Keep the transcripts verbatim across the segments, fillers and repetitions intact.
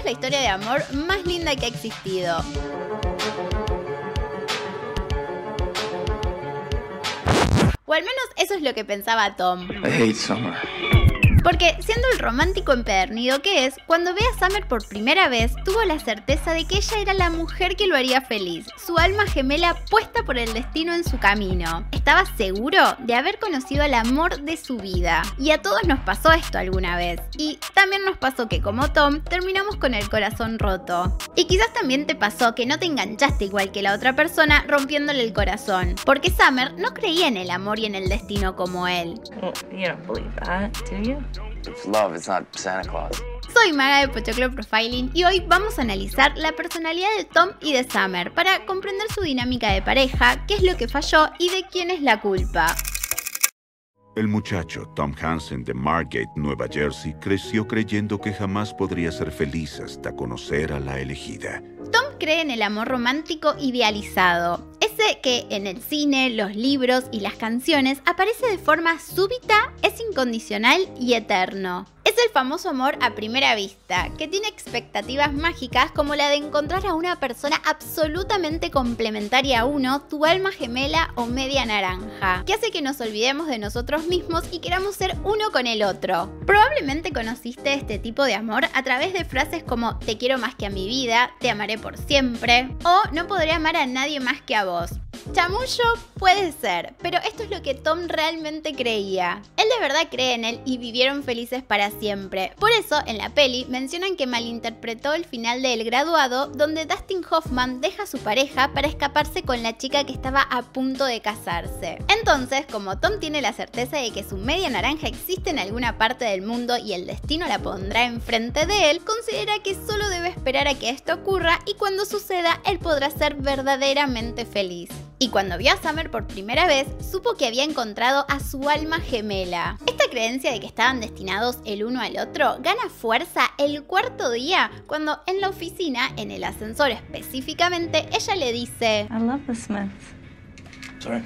es la historia de amor más linda que ha existido. O al menos eso es lo que pensaba Tom. I hate Summer. Porque, siendo el romántico empedernido que es, cuando ve a Summer por primera vez, tuvo la certeza de que ella era la mujer que lo haría feliz, su alma gemela puesta por el destino en su camino. Estaba seguro de haber conocido al amor de su vida. Y a todos nos pasó esto alguna vez. Y también nos pasó que, como Tom, terminamos con el corazón roto. Y quizás también te pasó que no te enganchaste igual que la otra persona, rompiéndole el corazón. Porque Summer no creía en el amor y en el destino como él. Well, you don't believe that, do you? It's love, it's not Santa Claus. Soy Maga de Pochoclo Profiling y hoy vamos a analizar la personalidad de Tom y de Summer para comprender su dinámica de pareja, qué es lo que falló y de quién es la culpa. El muchacho Tom Hansen de Margate, Nueva Jersey, creció creyendo que jamás podría ser feliz hasta conocer a la elegida. Tom cree en el amor romántico idealizado, ese que en el cine, los libros y las canciones aparece de forma súbita, es incondicional y eterno. Es el famoso amor a primera vista, que tiene expectativas mágicas como la de encontrar a una persona absolutamente complementaria a uno, tu alma gemela o media naranja, que hace que nos olvidemos de nosotros mismos y queramos ser uno con el otro. Probablemente conociste este tipo de amor a través de frases como te quiero más que a mi vida, te amaré por siempre o no podré amar a nadie más que a vos. Chamullo puede ser, pero esto es lo que Tom realmente creía. Él de verdad cree en él y vivieron felices para siempre. Por eso, en la peli, mencionan que malinterpretó el final de El Graduado, donde Dustin Hoffman deja a su pareja para escaparse con la chica que estaba a punto de casarse. Entonces, como Tom tiene la certeza de que su media naranja existe en alguna parte del mundo y el destino la pondrá enfrente de él, considera que solo debe esperar a que esto ocurra y cuando suceda, él podrá ser verdaderamente feliz. Y cuando vio a Summer por primera vez, supo que había encontrado a su alma gemela. Esta creencia de que estaban destinados el uno al otro gana fuerza el cuarto día, cuando en la oficina, en el ascensor específicamente, ella le dice: I love the Smiths. Sorry.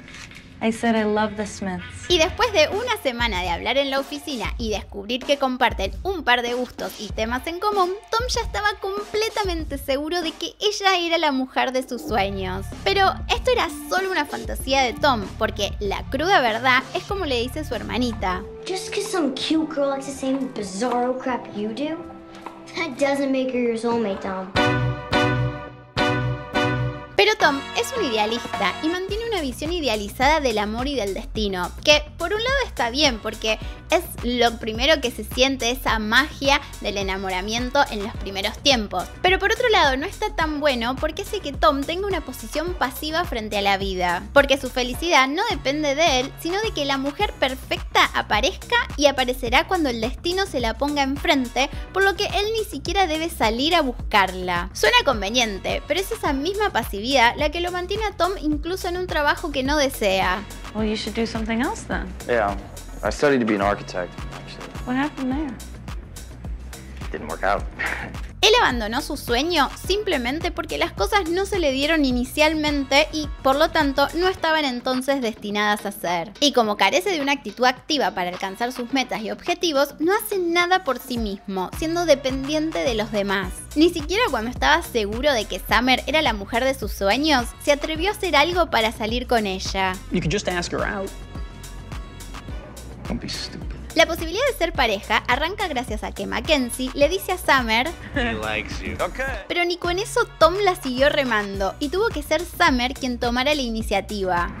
I said I love the Smiths. Y después de una semana de hablar en la oficina y descubrir que comparten un par de gustos y temas en común, Tom ya estaba completamente seguro de que ella era la mujer de sus sueños. Pero esto era solo una fantasía de Tom, porque la cruda verdad es como le dice su hermanita. Just because some cute girl likes the same bizarro crap you do, that doesn't make her your soulmate, Tom. Pero Tom es un idealista y mantiene una visión idealizada del amor y del destino, que por un lado está bien porque es lo primero que se siente, esa magia del enamoramiento en los primeros tiempos, pero por otro lado no está tan bueno porque hace que Tom tenga una posición pasiva frente a la vida, porque su felicidad no depende de él, sino de que la mujer perfecta aparezca y aparecerá cuando el destino se la ponga enfrente, por lo que él ni siquiera debe salir a buscarla. Suena conveniente, pero es esa misma pasividad la que lo mantiene a Tom incluso en un trabajo que no desea. Well, you should do something else then. Yeah. I studied to be an architect, actually. What happened there? It didn't work out. Él abandonó su sueño simplemente porque las cosas no se le dieron inicialmente y, por lo tanto, no estaban entonces destinadas a ser. Y como carece de una actitud activa para alcanzar sus metas y objetivos, no hace nada por sí mismo, siendo dependiente de los demás. Ni siquiera cuando estaba seguro de que Summer era la mujer de sus sueños, se atrevió a hacer algo para salir con ella. You could just ask her out. Don't be stupid. La posibilidad de ser pareja arranca gracias a que Mackenzie le dice a Summer pero ni con eso Tom la siguió remando y tuvo que ser Summer quien tomara la iniciativa.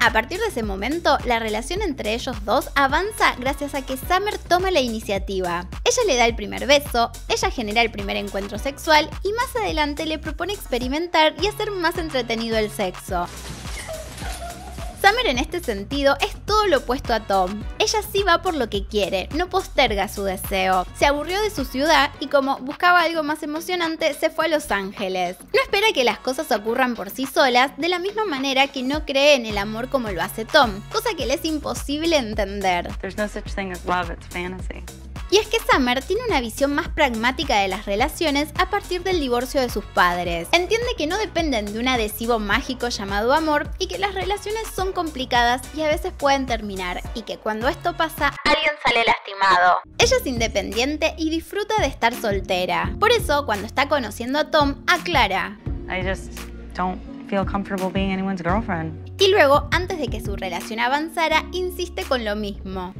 A partir de ese momento, la relación entre ellos dos avanza gracias a que Summer toma la iniciativa. Ella le da el primer beso, ella genera el primer encuentro sexual y más adelante le propone experimentar y hacer más entretenido el sexo. Summer en este sentido es todo lo opuesto a Tom. Ella sí va por lo que quiere, no posterga su deseo. Se aburrió de su ciudad y como buscaba algo más emocionante, se fue a Los Ángeles. No espera que las cosas ocurran por sí solas, de la misma manera que no cree en el amor como lo hace Tom, cosa que le es imposible entender. There's no such thing as love, it's fantasy. Y es que Summer tiene una visión más pragmática de las relaciones a partir del divorcio de sus padres. Entiende que no dependen de un adhesivo mágico llamado amor y que las relaciones son complicadas y a veces pueden terminar, y que cuando esto pasa, alguien sale lastimado. Ella es independiente y disfruta de estar soltera. Por eso, cuando está conociendo a Tom, aclara: I just don't feel comfortable being anyone's girlfriend. Y luego, antes de que su relación avanzara, insiste con lo mismo.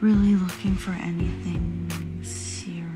Really looking for anything serious.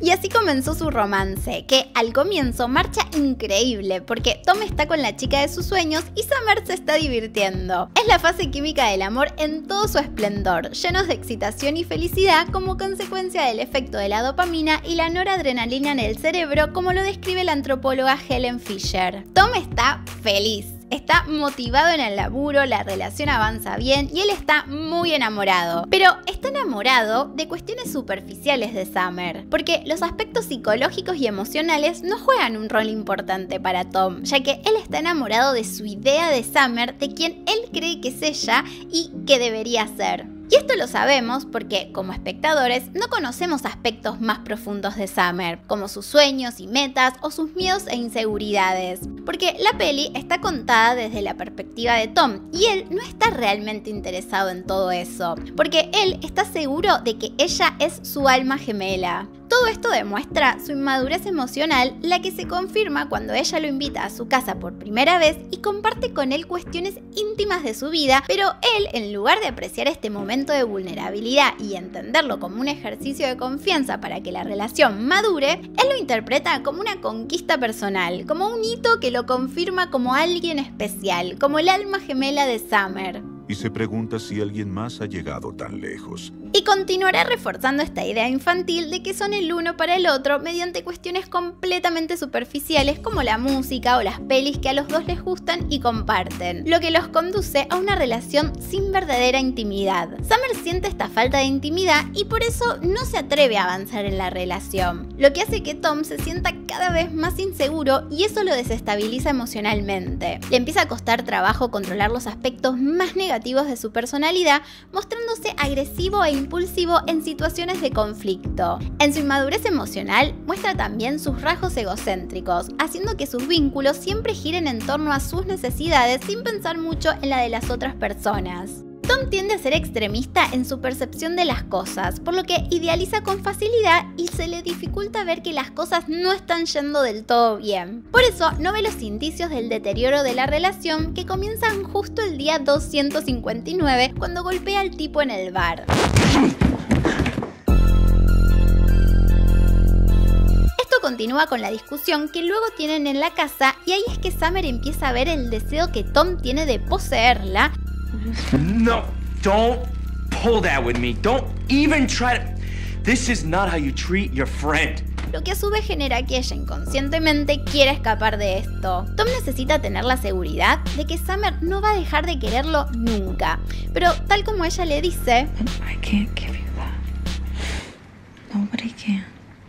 Y así comenzó su romance, que al comienzo marcha increíble porque Tom está con la chica de sus sueños y Summer se está divirtiendo. Es la fase química del amor en todo su esplendor, llenos de excitación y felicidad como consecuencia del efecto de la dopamina y la noradrenalina en el cerebro, como lo describe la antropóloga Helen Fisher. Tom está feliz. Está motivado en el laburo, la relación avanza bien y él está muy enamorado. Pero está enamorado de cuestiones superficiales de Summer, porque los aspectos psicológicos y emocionales no juegan un rol importante para Tom, ya que él está enamorado de su idea de Summer, de quien él cree que es ella y que debería ser. Y esto lo sabemos porque, como espectadores, no conocemos aspectos más profundos de Summer, como sus sueños y metas o sus miedos e inseguridades, porque la peli está contada desde la perspectiva de Tom y él no está realmente interesado en todo eso, porque él está seguro de que ella es su alma gemela. Todo esto demuestra su inmadurez emocional, la que se confirma cuando ella lo invita a su casa por primera vez y comparte con él cuestiones íntimas de su vida, pero él, en lugar de apreciar este momento de vulnerabilidad y entenderlo como un ejercicio de confianza para que la relación madure, él lo interpreta como una conquista personal, como un hito que lo confirma como alguien especial, como el alma gemela de Summer. Y se pregunta si alguien más ha llegado tan lejos. Y continuará reforzando esta idea infantil de que son el uno para el otro mediante cuestiones completamente superficiales como la música o las pelis que a los dos les gustan y comparten, lo que los conduce a una relación sin verdadera intimidad. Summer siente esta falta de intimidad y por eso no se atreve a avanzar en la relación, lo que hace que Tom se sienta cada vez más inseguro y eso lo desestabiliza emocionalmente. Le empieza a costar trabajo controlar los aspectos más negativos de su personalidad, mostrándose agresivo e impulsivo en situaciones de conflicto. En su inmadurez emocional muestra también sus rasgos egocéntricos, haciendo que sus vínculos siempre giren en torno a sus necesidades sin pensar mucho en la de las otras personas. Tom tiende a ser extremista en su percepción de las cosas, por lo que idealiza con facilidad y se le dificulta ver que las cosas no están yendo del todo bien. Por eso no ve los indicios del deterioro de la relación que comienzan justo el día doscientos cincuenta y nueve cuando golpea al tipo en el bar. Continúa con la discusión que luego tienen en la casa y ahí es que Summer empieza a ver el deseo que Tom tiene de poseerla. No, don't pull that with me. Don't even try to. This is not how you treat your friend. Lo que a su vez genera que ella inconscientemente quiera escapar de esto. Tom necesita tener la seguridad de que Summer no va a dejar de quererlo nunca. Pero tal como ella le dice, I can't give you that. Nobody can.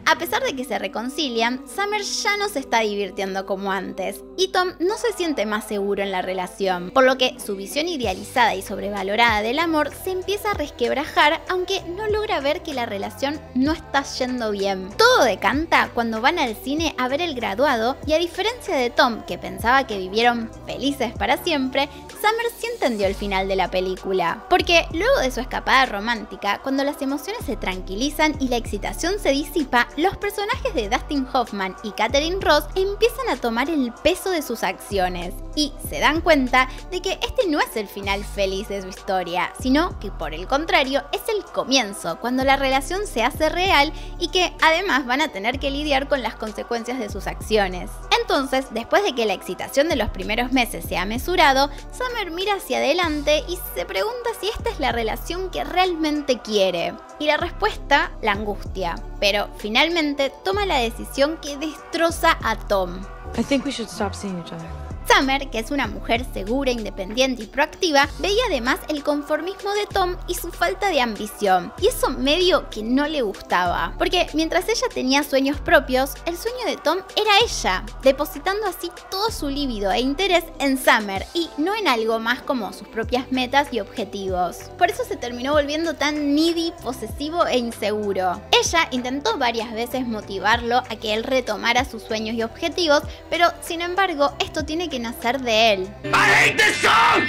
A pesar de que se reconcilian, Summer ya no se está divirtiendo como antes y Tom no se siente más seguro en la relación, por lo que su visión idealizada y sobrevalorada del amor se empieza a resquebrajar, aunque no logra ver que la relación no está yendo bien. Todo decanta cuando van al cine a ver El Graduado y, a diferencia de Tom, que pensaba que vivieron felices para siempre, Summer sí entendió el final de la película, porque luego de su escapada romántica, cuando las emociones se tranquilizan y la excitación se disipa, los personajes de Dustin Hoffman y Katherine Ross empiezan a tomar el peso de sus acciones y se dan cuenta de que este no es el final feliz de su historia, sino que por el contrario es el comienzo, cuando la relación se hace real y que además van a tener que lidiar con las consecuencias de sus acciones. Entonces, después de que la excitación de los primeros meses se ha mesurado, Summer mira hacia adelante y se pregunta si esta es la relación que realmente quiere. Y la respuesta, la angustia. Pero finalmente toma la decisión que destroza a Tom. I think we should stop seeing each other. Summer, que es una mujer segura, independiente y proactiva, veía además el conformismo de Tom y su falta de ambición, y eso medio que no le gustaba, porque mientras ella tenía sueños propios, el sueño de Tom era ella, depositando así todo su líbido e interés en Summer y no en algo más como sus propias metas y objetivos. Por eso se terminó volviendo tan needy, posesivo e inseguro. Ella intentó varias veces motivarlo a que él retomara sus sueños y objetivos, pero sin embargo esto tiene que nacer de él. I hate this song!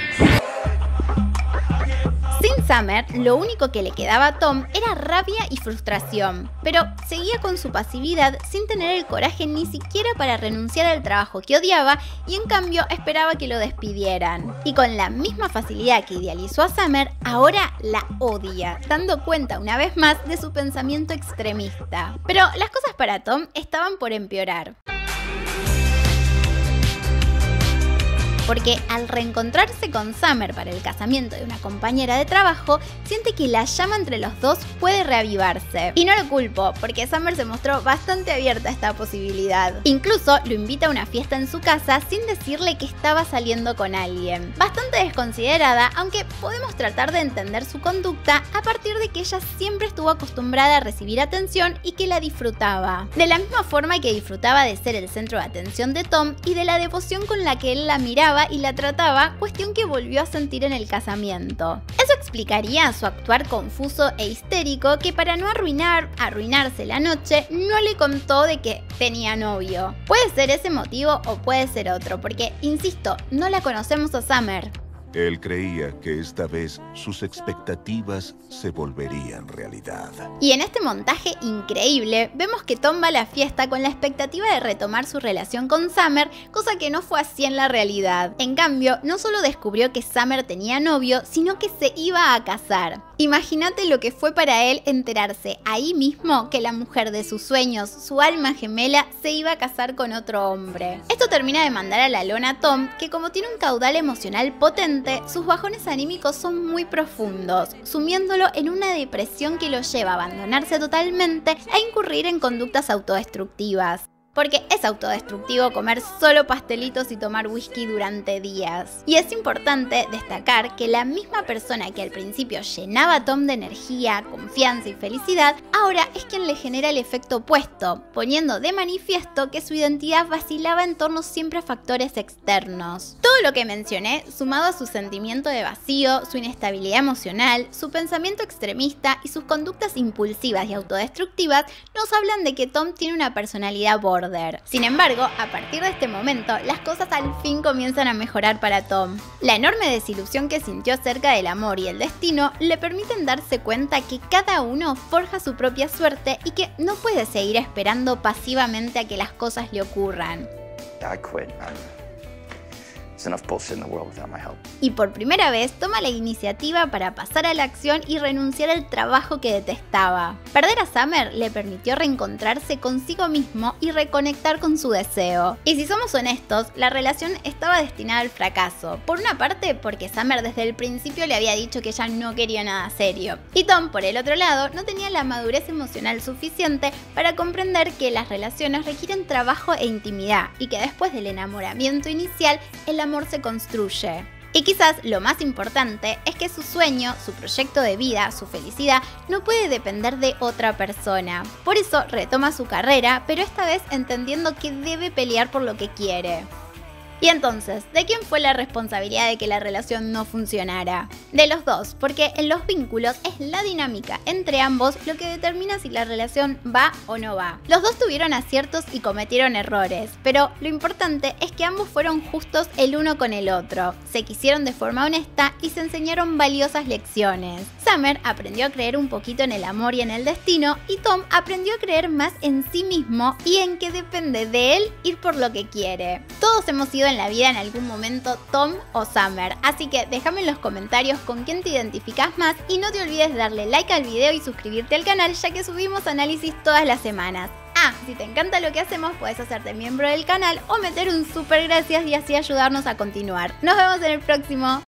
Sin Summer, lo único que le quedaba a Tom era rabia y frustración, pero seguía con su pasividad sin tener el coraje ni siquiera para renunciar al trabajo que odiaba, y en cambio esperaba que lo despidieran. Y con la misma facilidad que idealizó a Summer, ahora la odia, dando cuenta una vez más de su pensamiento extremista. Pero las cosas para Tom estaban por empeorar, porque al reencontrarse con Summer para el casamiento de una compañera de trabajo, siente que la llama entre los dos puede reavivarse. Y no lo culpo, porque Summer se mostró bastante abierta a esta posibilidad. Incluso lo invita a una fiesta en su casa sin decirle que estaba saliendo con alguien. Bastante desconsiderada, aunque podemos tratar de entender su conducta a partir de que ella siempre estuvo acostumbrada a recibir atención y que la disfrutaba. De la misma forma que disfrutaba de ser el centro de atención de Tom y de la devoción con la que él la miraba y la trataba, cuestión que volvió a sentir en el casamiento. Eso explicaría su actuar confuso e histérico, que para no arruinar, arruinarse la noche, no le contó de que tenía novio. Puede ser ese motivo o puede ser otro, porque, insisto, no la conocemos a Summer. Él creía que esta vez sus expectativas se volverían realidad. Y en este montaje increíble, vemos que Tom va a la fiesta con la expectativa de retomar su relación con Summer, cosa que no fue así en la realidad. En cambio, no solo descubrió que Summer tenía novio, sino que se iba a casar. Imagínate lo que fue para él enterarse ahí mismo que la mujer de sus sueños, su alma gemela, se iba a casar con otro hombre. Esto termina de mandar a la lona a Tom, que como tiene un caudal emocional potente, sus bajones anímicos son muy profundos, sumiéndolo en una depresión que lo lleva a abandonarse totalmente e incurrir en conductas autodestructivas. Porque es autodestructivo comer solo pastelitos y tomar whisky durante días. Y es importante destacar que la misma persona que al principio llenaba a Tom de energía, confianza y felicidad, ahora es quien le genera el efecto opuesto, poniendo de manifiesto que su identidad vacilaba en torno siempre a factores externos. Todo lo que mencioné, sumado a su sentimiento de vacío, su inestabilidad emocional, su pensamiento extremista y sus conductas impulsivas y autodestructivas, nos hablan de que Tom tiene una personalidad borderline. Sin embargo, a partir de este momento, las cosas al fin comienzan a mejorar para Tom. La enorme desilusión que sintió acerca del amor y el destino le permiten darse cuenta que cada uno forja su propia suerte y que no puede seguir esperando pasivamente a que las cosas le ocurran. Y por primera vez toma la iniciativa para pasar a la acción y renunciar al trabajo que detestaba. Perder a Summer le permitió reencontrarse consigo mismo y reconectar con su deseo. Y si somos honestos, la relación estaba destinada al fracaso. Por una parte, porque Summer desde el principio le había dicho que ella no quería nada serio. Y Tom, por el otro lado, no tenía la madurez emocional suficiente para comprender que las relaciones requieren trabajo e intimidad, y que después del enamoramiento inicial, el amor se construye. Y quizás lo más importante es que su sueño, su proyecto de vida, su felicidad, no puede depender de otra persona. Por eso retoma su carrera, pero esta vez entendiendo que debe pelear por lo que quiere. Y entonces, ¿de quién fue la responsabilidad de que la relación no funcionara? De los dos, porque en los vínculos es la dinámica entre ambos lo que determina si la relación va o no va. Los dos tuvieron aciertos y cometieron errores, pero lo importante es que ambos fueron justos el uno con el otro, se quisieron de forma honesta y se enseñaron valiosas lecciones. Summer aprendió a creer un poquito en el amor y en el destino, y Tom aprendió a creer más en sí mismo y en que depende de él ir por lo que quiere. Todos hemos sido en la vida en algún momento Tom o Summer, así que déjame en los comentarios con quién te identificas más y no te olvides de darle like al video y suscribirte al canal, ya que subimos análisis todas las semanas. Ah, si te encanta lo que hacemos, puedes hacerte miembro del canal o meter un super gracias y así ayudarnos a continuar. Nos vemos en el próximo.